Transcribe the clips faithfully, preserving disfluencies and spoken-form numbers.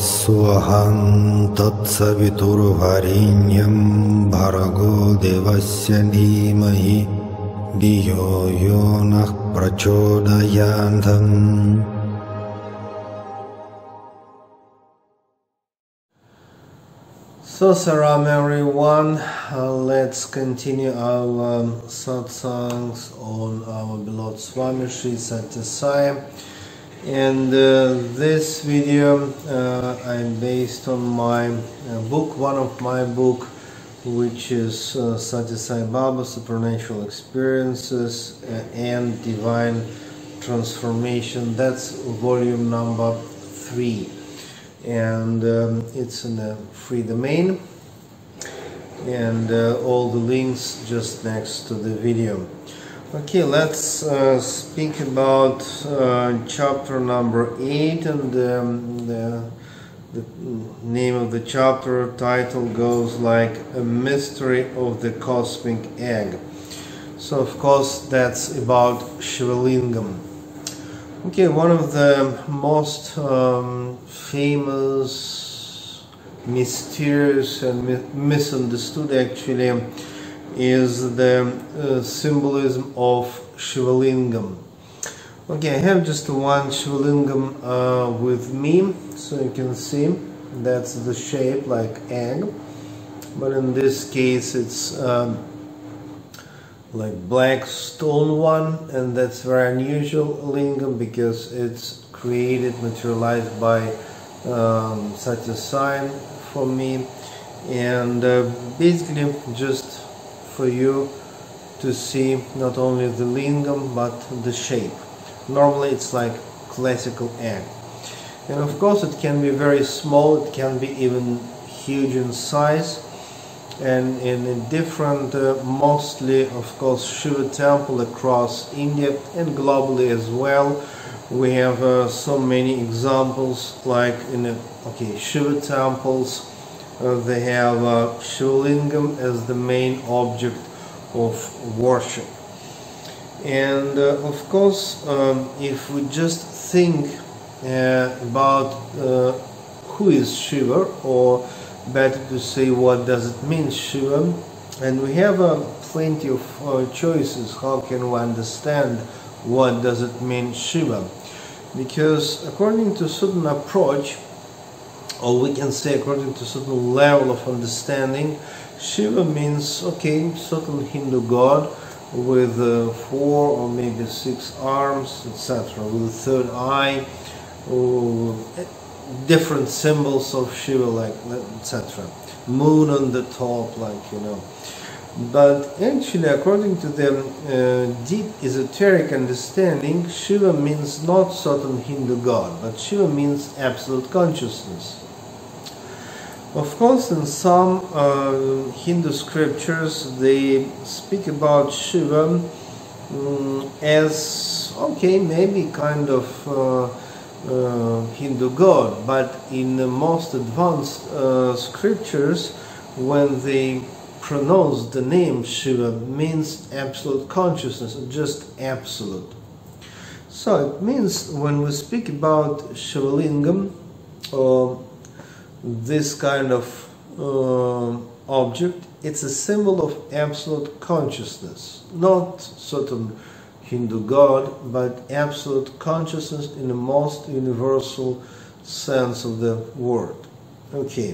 स्वहं तत्सवितुर्वरेण्यं भर्गो देवस्य धीमहि धियो यो नः प्रचोदयात्। So Salam everyone, uh, let's continue our um, satsangs on our beloved Swami Sri Satya Sai. And uh, this video uh, I based on my uh, book, one of my book, which is uh, Satya Sai Baba, Supernatural Experiences uh, and Divine Transformation. That's volume number three. And um, it's in the free domain, and uh, all the links just next to the video. Okay, let's uh, speak about uh, chapter number eight, and um, the, the name of the chapter title goes like A Mystery of the Cosmic Egg. So of course that's about Shivalingam. Okay, one of the most um, famous, mysterious and mi misunderstood actually is the uh, symbolism of Shivalingam. Okay, I have just one Shivalingam uh, with me, so you can see that's the shape like egg, but in this case it's uh, like black stone one, and that's very unusual lingam because it's created, materialized by um, Satya Sai for me, and uh, basically just for you to see not only the lingam but the shape. Normally it's like classical egg, and of course it can be very small, it can be even huge in size. And in a different, uh, mostly of course, Shiva temple across India and globally as well, we have uh, so many examples. Like in a, okay, Shiva temples, uh, they have uh, Shivalingam as the main object of worship. And uh, of course, um, if we just think uh, about uh, who is Shiva, or better to say, what does it mean, Shiva? And we have uh, plenty of uh, choices. How can we understand what does it mean, Shiva? Because according to certain approach, or we can say according to certain level of understanding, Shiva means, okay, certain Hindu god with uh, four or maybe six arms, et cetera, with a third eye, or different symbols of Shiva, like et cetera. Moon on the top, like, you know. But actually, according to the uh, deep esoteric understanding, Shiva means not certain Hindu god, but Shiva means absolute consciousness. Of course, in some uh, Hindu scriptures, they speak about Shiva um, as, okay, maybe kind of Uh, Uh, Hindu god, but in the most advanced uh, scriptures, when they pronounce the name Shiva, means absolute consciousness, just absolute. So it means when we speak about Shivalingam, or this kind of uh, object, it's a symbol of absolute consciousness, not certain Hindu god, but absolute consciousness in the most universal sense of the word. Okay.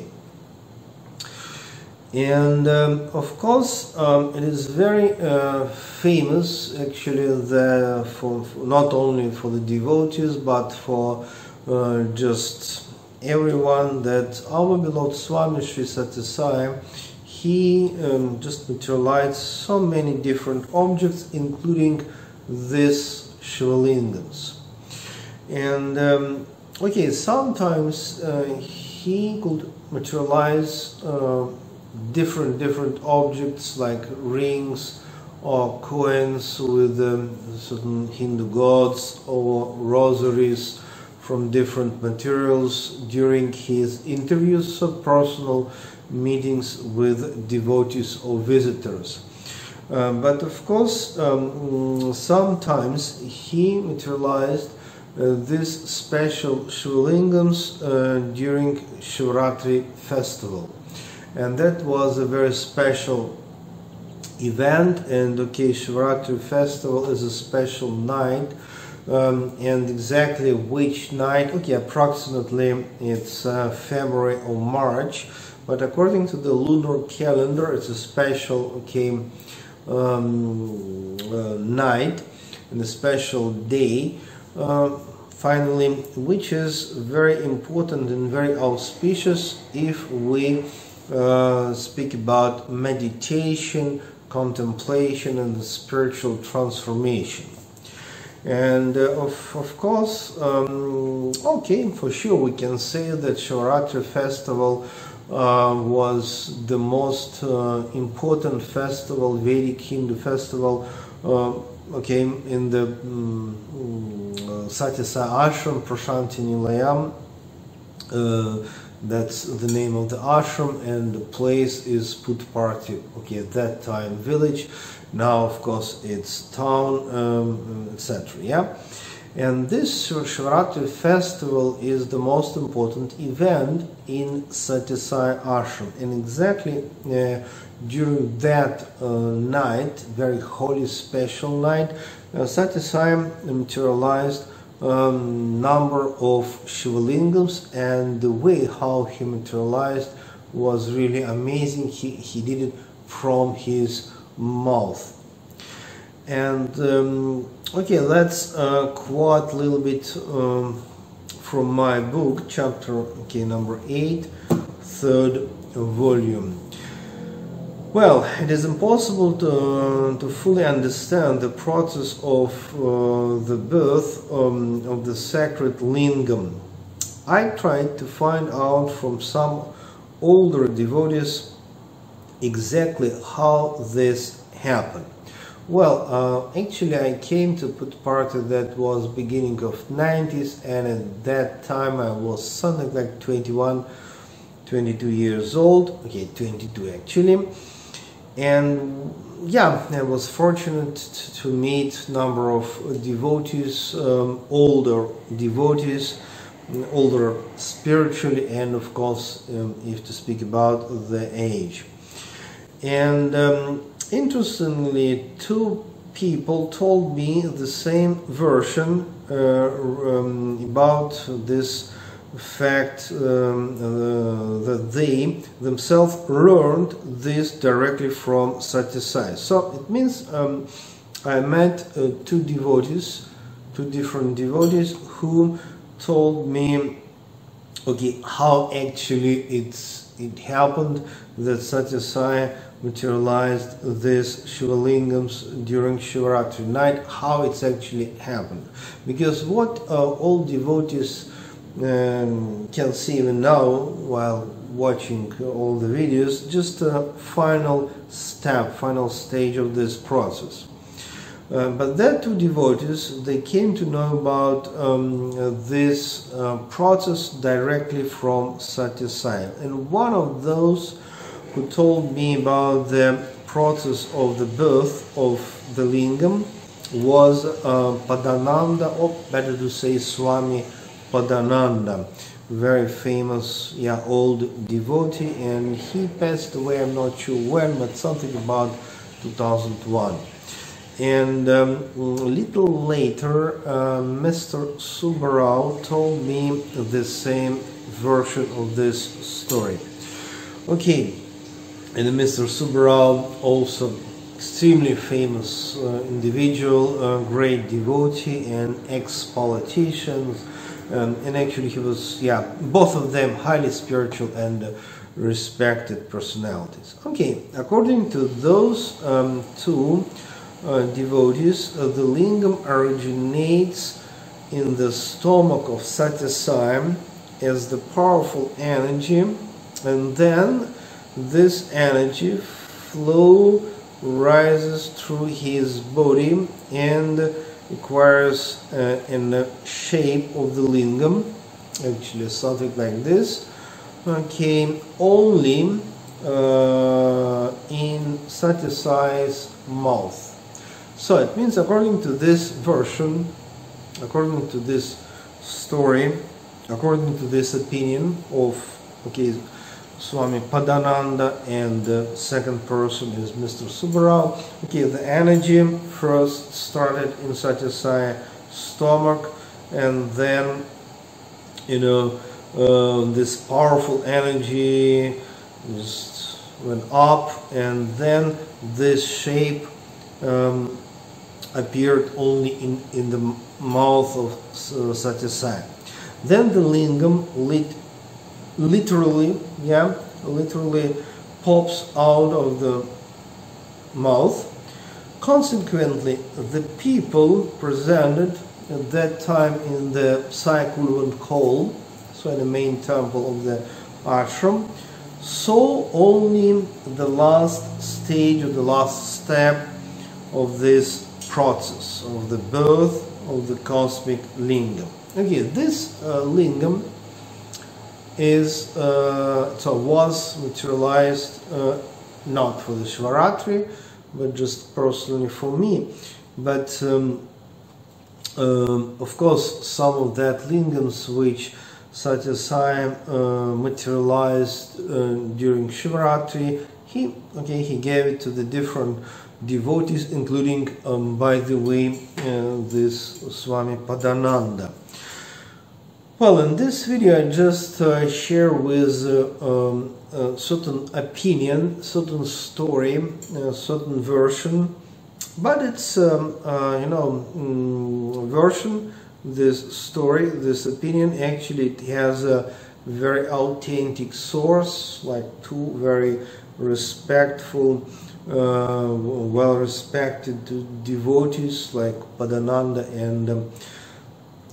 And um, of course, um, it is very uh, famous actually, the, for, for not only for the devotees but for uh, just everyone, that our beloved Swami Sri Satya Sai, he um, just materialized so many different objects, including this Shivalingams. And um, okay, sometimes uh, he could materialize uh, different different objects like rings or coins with um, certain Hindu gods, or rosaries from different materials during his interviews or personal meetings with devotees or visitors. Uh, but of course, um, sometimes he materialized uh, these special Shivalingams uh, during Shivaratri festival. And that was a very special event, and okay, Shivaratri festival is a special night, um, and exactly which night, okay, approximately it's uh, February or March, but according to the lunar calendar it's a special, okay, um, uh, night and a special day, uh, finally, which is very important and very auspicious if we uh, speak about meditation, contemplation and spiritual transformation. And uh, of, of course, um, okay, for sure we can say that Shivaratri festival uh, was the most uh, important festival, Vedic Hindu festival, uh, okay, in the um, uh, Satya Sai ashram, Prashanti Nilayam. Uh, That's the name of the ashram, and the place is Puttaparthi. Okay, at that time village. Now, of course, it's town, um, et cetera. Yeah, and this Shivaratri festival is the most important event in Satya Sai ashram, and exactly uh, during that uh, night, very holy, special night, uh, Satya Sai materialized. Um, number of Shivalingams, and the way how he materialized was really amazing. He, he did it from his mouth. And um, okay, let's uh, quote a little bit um, from my book, chapter okay, number eight, third volume. Well, it is impossible to, uh, to fully understand the process of uh, the birth um, of the sacred lingam. I tried to find out from some older devotees exactly how this happened. Well, uh, actually I came to Puttaparthi, that was beginning of nineties, and at that time I was something like twenty-one, twenty-two years old, okay, twenty-two actually. And yeah, I was fortunate to meet number of devotees, um, older devotees, older spiritually, and of course, um, if to speak about the age. And um, interestingly, two people told me the same version uh, um, about this fact, um, uh, that they themselves learned this directly from Satya Sai. So it means um, I met uh, two devotees, two different devotees who told me, okay, how actually it's, it happened that Satya Sai materialized this Shivalingams during Shivaratri night, how it's actually happened. Because what uh, all devotees Um, can see even now while watching all the videos, just a final step, final stage of this process. Uh, but that two devotees, they came to know about um, this uh, process directly from Satya Sai. And one of those who told me about the process of the birth of the lingam was uh, Padmananda, or better to say Swami Padmananda, very famous, yeah, old devotee, and he passed away, I'm not sure when, but something about two thousand one. And um, a little later, uh, Mister Subbarao told me the same version of this story. Okay, and Mister Subbarao, also extremely famous uh, individual, uh, great devotee and ex-politician. Um, and actually he was, yeah, both of them highly spiritual and uh, respected personalities. Okay, according to those um, two uh, devotees, uh, the lingam originates in the stomach of Satya Sai as the powerful energy, and then this energy flow rises through his body and acquires uh, in the shape of the lingam, actually something like this, came only uh, in Satya Sai's mouth. So it means, according to this version, according to this story, according to this opinion of, okay, Swami Padmananda, and the second person is Mister Subbarao. Okay, the energy first started in Satya Sai's stomach, and then, you know, uh, this powerful energy just went up, and then this shape um, appeared only in, in the mouth of uh, Satya Sai. Then the lingam lit literally, yeah, literally pops out of the mouth. Consequently, the people presented at that time in the Sai Kulwant Kol, so in the main temple of the ashram, saw only the last stage or the last step of this process, of the birth of the cosmic lingam. Okay, this uh, lingam is uh, so was materialized uh, not for the Shivaratri, but just personally for me. But um, um, of course, some of that lingams which Satya Sai uh, materialized uh, during Shivaratri, he okay he gave it to the different devotees, including, um, by the way, uh, this Swami Padmananda. Well, in this video, I just uh, share with uh, um, a certain opinion, certain story, a certain version, but it's um, uh, you know um, version. This story, this opinion, actually it has a very authentic source, like two very respectful, uh, well-respected devotees like Padmananda and Um,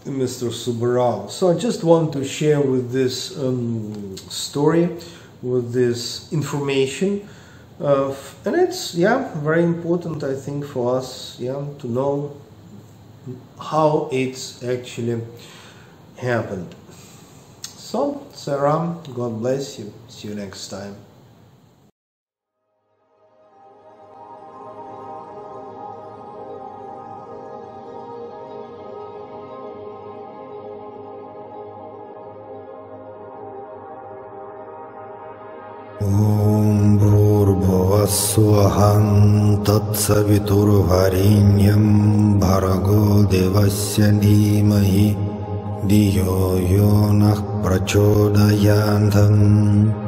Mister Subbarao. So I just want to share with this um, story, with this information, uh, and it's yeah very important, I think, for us yeah to know how it's actually happened. So Saram, God bless you. See you next time. Swaham Tatsaviturvarinyam Bhargo Devasya Dhimahi Dhiyo Yonah Prachodayandham.